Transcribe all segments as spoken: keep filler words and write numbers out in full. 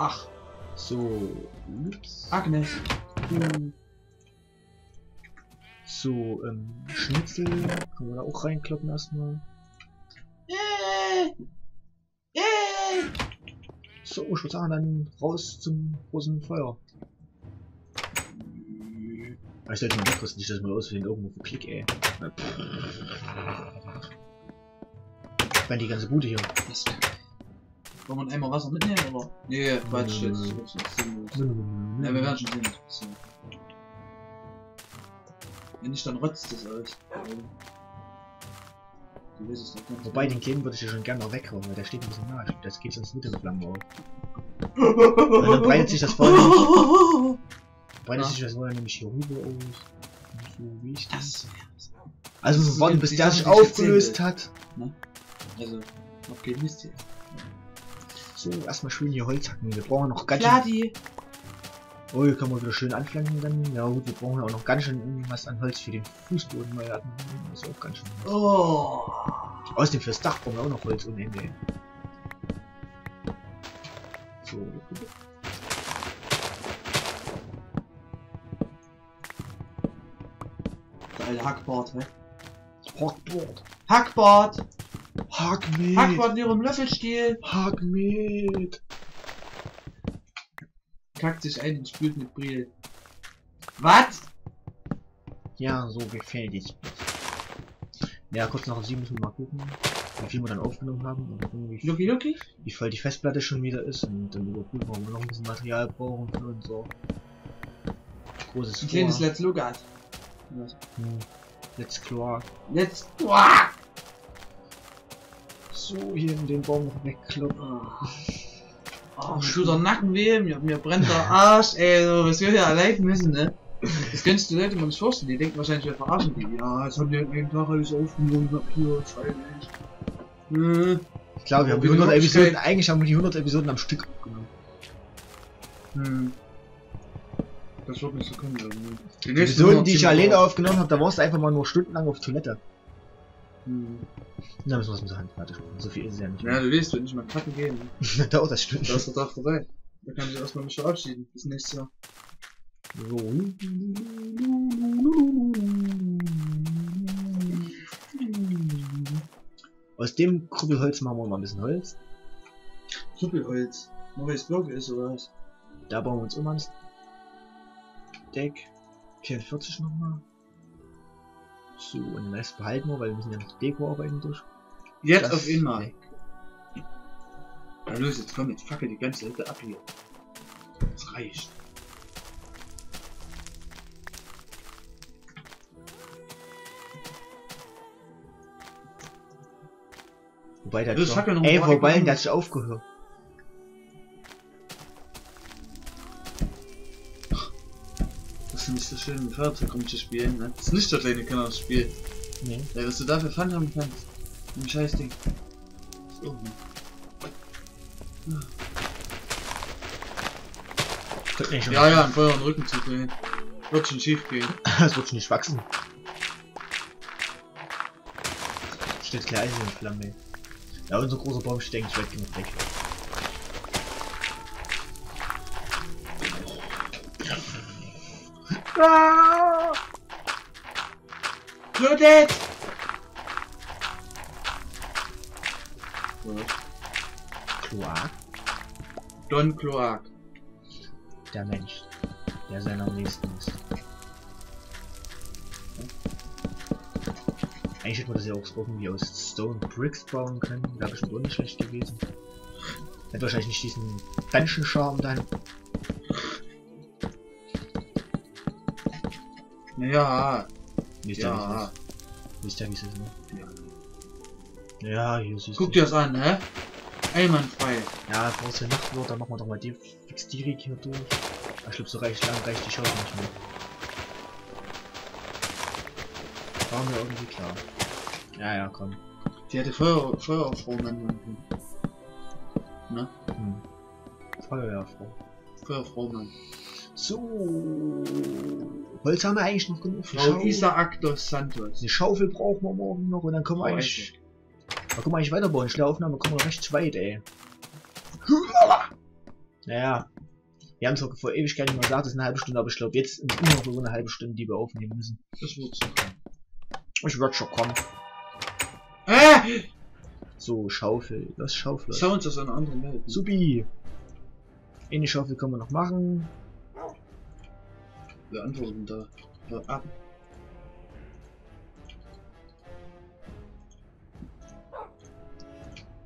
Ach, so. Ups. Agnes. Hm. So, ähm, Schnitzel. Können wir da auch reinkloppen erstmal? Yeah. Yeah. So, ich würde sagen, dann raus zum großen Feuer. Ich sollte mal wegkosten, nicht, dass man auswählen irgendwo verklickt, ey. Ich meine, die ganze Bude hier. Was? Wollen wir einen Eimer Wasser mitnehmen, oder? Nee, Quatsch, jetzt. Ja, wir werden schon sehen. So. Wenn nicht, dann rotzt das alles. Du weißt es doch ganz. Wobei, den Kleinen würde ich ja schon gerne mal weghauen, weil der steht ein bisschen nahe. Das geht sonst mit den Flammen auf. Und dann breitet sich das Feuer. Weil das ist ja nämlich hier rüber aus. So wie ich das. Also wir warten, bis der sich aufgelöst hat. Ne? Also, noch kein Mist jetzt. So, erstmal schön hier Holz hacken. Wir brauchen noch ganz schön. Oh, hier kann man wieder schön anflanken dann. Ja gut, wir brauchen auch noch ganz schön irgendwas an Holz für den Fußboden, weil wir hatten. Das ist auch ganz schön. Oh. Außerdem fürs Dach brauchen wir auch noch Holz ohne Ende. So, Alter, Hackbart, ne? Hackbart! Hackbart! Hack mit! Hackbart in ihrem Löffelstiel! Hack mit! Kackt sich ein und spült mit Brille. Was? Ja, so gefällt ich. Ja, kurz nach sieben müssen wir mal gucken, wie viel wir dann aufgenommen haben. Und irgendwie Lucky, Lucky? Wie voll die Festplatte schon wieder ist. Und dann überprüfen, ob wir noch ein bisschen Material brauchen für unser großes Ein kleines Let's Look at. Hm. Let's Quark. Let's Quark! So, hier in den Baum noch wegkloppen. Oh, Schulter, Nacken weh, mir, mir brennt der Arsch, ey, so, was wir hier allein müssen, ne? Das kennst du Leute mal nicht vorstellen, die denken wahrscheinlich, wir verarschen die. Ja, jetzt haben wir einen Tag alles aufgenommen, hab hier, scheiße. Äh, ich glaube, wir haben die hundert Episoden, eigentlich haben wir die hundert Episoden am Stück abgenommen. Hm. Das wird nicht so kommen. Die Episoden, die ich alleine aufgenommen habe, da warst du einfach mal nur stundenlang auf Toilette. Hm. Da müssen wir es mit der Hand fertig machen. So viel ist es ja nicht. Ja, du weißt, wenn ich mal kacken gehe. Da dauert das Stunden. Da ist der Tag vorbei. Da kann ich erstmal mich verabschieden. Bis nächstes Jahr. So. Aus dem Kruppelholz machen wir mal ein bisschen Holz. Kruppelholz? Neues Block ist oder was? Da bauen wir uns um ans. Deck vierundvierzig nochmal. So, und den Rest behalten wir, weil wir müssen ja noch Deko arbeiten durch. Jetzt das auf einmal. Na los, jetzt komm, jetzt fackel die ganze Hälfte ab hier. Das reicht. Wobei der hat schon... Ey, wobei der hat schon aufgehört. Nicht so schön mit Feuerzeug rumzuspielen, ne? Das ist nicht das kleine Kinderspiel. Nee. Ja, was du dafür Pfand haben kannst. Ein scheiß Ding. So. Ja, ja, ja, ein Feuer und Rücken zu drehen. Wird schon schief gehen. Das wird schon nicht wachsen. Steht gleich Eisen in Flamme. Ja, unser großer Baum steht eigentlich weit genug weg. Blutet! Kloak. Don Kloak. Der Mensch, der sein am nächsten ist. Eigentlich hätte man das ja auch irgendwie aus Stone Bricks bauen können. Wäre bestimmt auch nicht schlecht gewesen. Hätte wahrscheinlich nicht diesen Dungeon-Charme dann. Ja. Wisst ihr, ja. Wie es ist, ne? Ja. Ja, hier siehst du. Guck dir das an, hä? Einwandfrei. Ja, brauchst du ja Nachtwort, dann machen wir doch mal die fix direkt hier durch. Ich glaube, so reicht lang, reicht die Chance nicht mehr. War mir irgendwie klar. Ja, ja, komm. Die hätte Feuer, Feueraufrohrung anwenden können. Ne? Hm. Feueraufrohrung. Feueraufrohrung. So. Holz haben wir eigentlich noch genug. Frau Isaac dos Santos. Eine Schaufel brauchen wir morgen noch und dann können wir oh, eigentlich. Da können wir eigentlich weiterbauen. Schnelle Aufnahme kommen wir recht weit, ey. Naja, wir haben es vor Ewigkeit nicht mal gesagt, es ist eine halbe Stunde, aber ich glaube, jetzt ist immer noch eine halbe Stunde, die wir aufnehmen müssen. Das wird schon kommen. Ich werde schon kommen. Ah! So, Schaufel, das Schaufel. Sounds aus einer anderen Welt. Supi! Eine Schaufel können wir noch machen. Wir antworten da, da ab.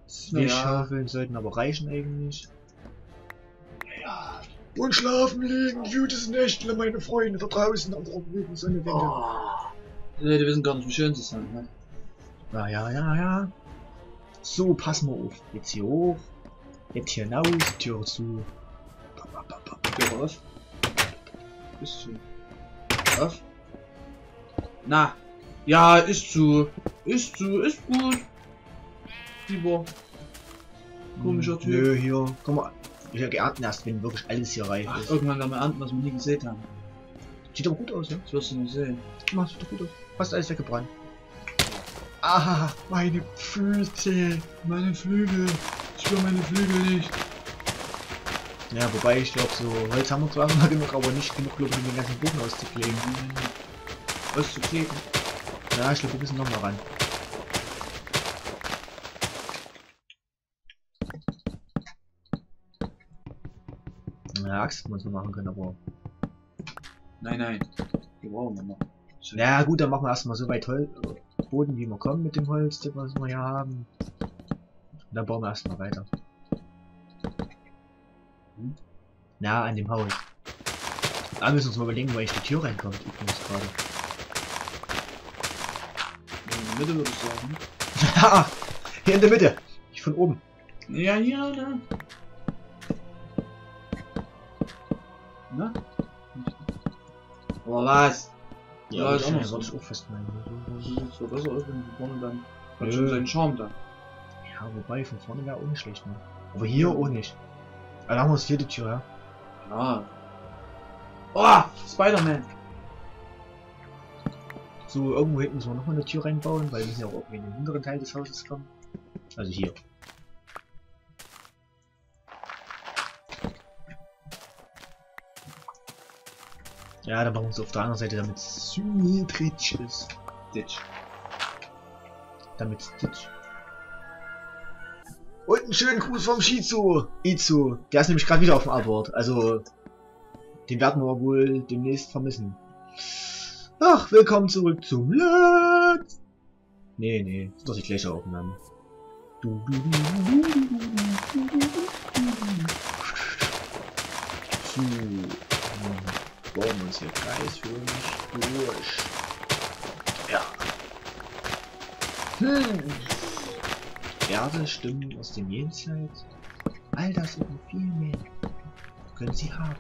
Zwei ja. Schaufeln sollten aber reichen eigentlich. Ja. Und schlafen liegen, gutes Nächtle, meine Freunde da draußen am Rücken Sonne. Die Leute wissen gar nicht, wie schön sie sind, ne? Na ja, ja, ja. So, pass mal auf. Jetzt hier hoch. Jetzt hier hinaus, Tür zu. Tür auf. Ist zu. Auf. Na. Ja, ist zu. Ist zu, ist gut. Lieber. Komischer Typ. Nö, hier. Guck mal. Ich habe geerntet erst, wenn wirklich alles hier reif ist. Ach, irgendwann werden wir ernten, was wir nie gesehen haben. Sieht aber gut aus, ja? Das wirst du nicht sehen. Mach, sieht doch gut aus. Fast alles weggebrannt. Ah, meine Füße. Meine Flügel. Ich will meine Flügel nicht. Ja, wobei ich glaube, so Holz haben wir zwar mal genug, aber nicht genug, glaube ich, um den ganzen Boden auszukleben. Auszukleben? Ja, ich glaube, wir müssen nochmal ran. Eine Axt muss man machen können, aber. Nein, nein. Die brauchen wir noch. Na gut, dann machen wir erstmal so weit Holz, Boden, wie wir kommen mit dem Holz, das was wir hier haben. Und dann bauen wir erstmal weiter. Hm? Na, an dem Haus. Da müssen wir uns mal überlegen, wo eigentlich die Tür reinkommt. Übrigens gerade. In der Mitte würde ich sagen. Haha! Hier in der Mitte! Nicht von oben. Ja, hier, da. Na? Oh, was? Ja, ja, das ist auch, so. Auch festnehmen. Das sieht besser aus, wenn von vorne dann. Hat ja schon seinen Charme da. Ja, wobei, von vorne wäre auch nicht schlecht, ne? Aber hier ja. Auch nicht. Also haben wir uns hier die Tür, ja? Ja. Oh, Spider-Man! So, irgendwo hinten müssen wir nochmal eine Tür reinbauen, weil wir müssen ja auch irgendwie in den hinteren Teil des Hauses kommen. Also hier. Ja, dann machen wir uns auf der anderen Seite, damit es symmetrisch ist. Ditch. Damit es ditch. Und einen schönen Gruß vom Shizu. Izu. Der ist nämlich gerade wieder auf dem Abort. Also, den werden wir wohl demnächst vermissen. Ach, willkommen zurück zum Let's. Nee, nee, ist doch die gleiche Aufnahme. So. Bauen wir uns hier kreisförmig durch. Ja. Hm. Erde, Stimmen aus dem Jenseits. All das und viel mehr können Sie haben.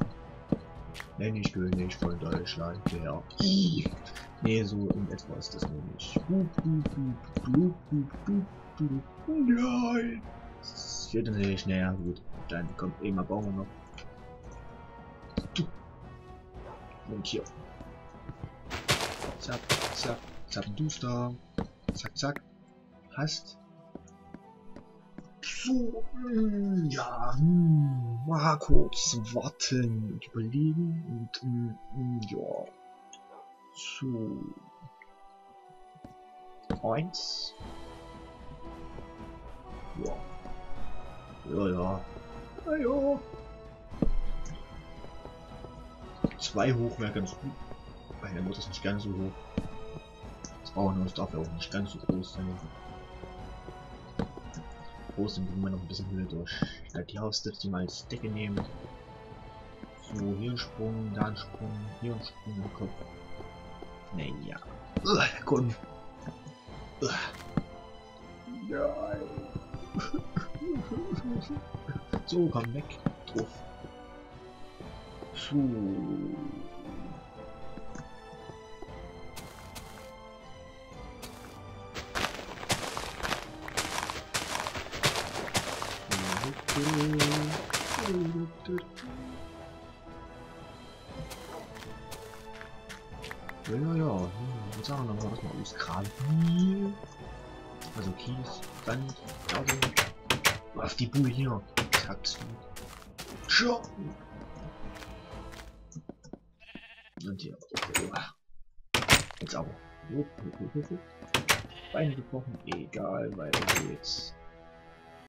Wenn ich will nicht von Deutschland her. Nee, so in etwa ist das nämlich. Nein. Das wird natürlich näher. Gut, dann kommt eben mal bauen wir noch. Und hier. Zack, zack, zack, Dufter. Zack, zack. Hast. So, mh, ja, mh, mal kurz warten und überlegen und mh, mh, ja. So. Eins. Ja. Ja, ja. Ja, ja. Zwei hoch wäre ganz gut. Weil dann wird es nicht ganz so hoch. Das Bauernhaus darf ja auch nicht ganz so groß sein. Groß sind wir noch ein bisschen Höhe durch. Ich werde die Haustür die mal als Decke nehmen. So, hier ein Sprung, da ein Sprung, hier ein Sprung im Kopf. Naja. Uah, komm. Uah. Nein. So, komm weg. Drauf. So. Ja, ja, ja. Ich würde sagen, dann machen wir das mal ausgraben. Also Kies, Sand, Erde. Auf die Buhe hier. Zack. Schuppen. Und hier. Jetzt aber. Beine gebrochen. Egal, weil wir jetzt